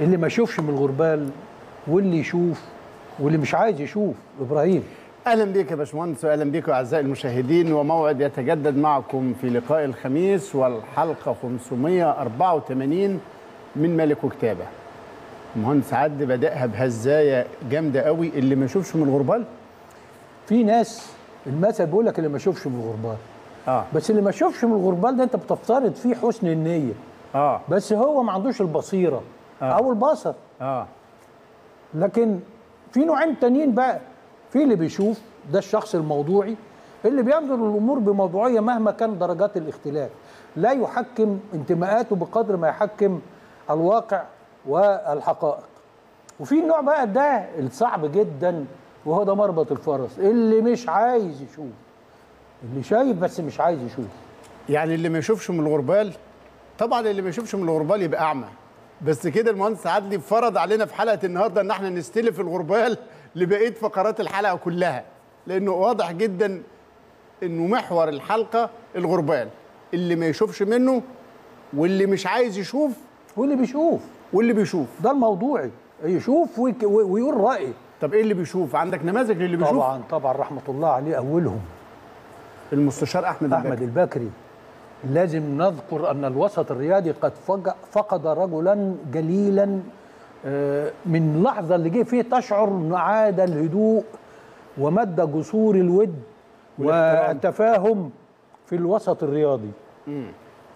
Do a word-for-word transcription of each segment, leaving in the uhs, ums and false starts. اللي ما يشوفش من الغربال واللي يشوف واللي مش عايز يشوف. ابراهيم، اهلا بيك يا باشمهندس واهلا بيكم اعزائي المشاهدين، وموعد يتجدد معكم في لقاء الخميس والحلقه خمسمائة وأربعة وثمانين من ملك وكتابه. المهندس عد بدأها بهزايه جامده قوي، اللي ما يشوفش من الغربال. في ناس المثل بيقول لك اللي ما يشوفش من الغربال اه بس اللي ما يشوفش من الغربال ده انت بتفترض فيه حسن النيه اه بس هو ما عندوش البصيره آه. او البصر اه لكن في نوعين تانيين بقى. في اللي بيشوف، ده الشخص الموضوعي اللي بينظر الامور بموضوعيه مهما كان درجات الاختلاف، لا يحكم انتماءاته بقدر ما يحكم الواقع والحقائق. وفي النوع بقى ده الصعب جدا وهو ده مربط الفرس، اللي مش عايز يشوف، اللي شايف بس مش عايز يشوف. يعني اللي ما يشوفش من الغربال، طبعا اللي ما يشوفش من الغربال يبقى اعمى. بس كده المهندس عدلي فرض علينا في حلقه النهارده ان احنا نستلف الغربال لبقيه فقرات الحلقه كلها، لانه واضح جدا انه محور الحلقه الغربال، اللي ما يشوفش منه واللي مش عايز يشوف واللي بيشوف واللي بيشوف ده الموضوعي يشوف ويقول رايه. طب ايه اللي بيشوف؟ عندك نماذج للي بيشوف؟ طبعا طبعا رحمه الله عليه، اولهم المستشار احمد احمد الباكري. لازم نذكر ان الوسط الريادي قد فقد رجلا جليلا من اللحظه اللي جه فيه تشعر ان عاد الهدوء ومد جسور الود والتفاهم في الوسط الرياضي،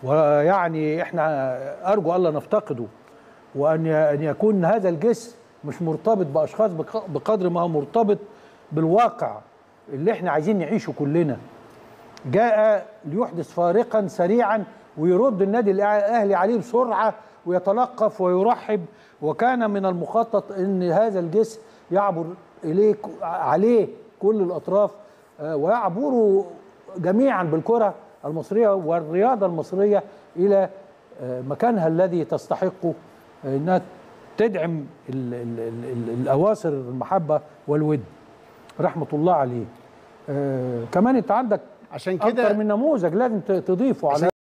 ويعني احنا ارجو الا نفتقده، وان ان يكون هذا الجسم مش مرتبط باشخاص بقدر ما هو مرتبط بالواقع اللي احنا عايزين نعيشه كلنا. جاء ليحدث فارقا سريعا ويرد النادي الاهلي عليه بسرعه ويتلقف ويرحب، وكان من المخطط ان هذا الجسم يعبر اليه عليه كل الاطراف ويعبروا جميعا بالكره المصريه والرياضه المصريه الى مكانها الذي تستحقه، انها تدعم ال ال ال الاواصر المحبه والود. رحمه الله عليه. آه كمان انت عندك عشان كده أكتر من نموذج لازم تضيفه على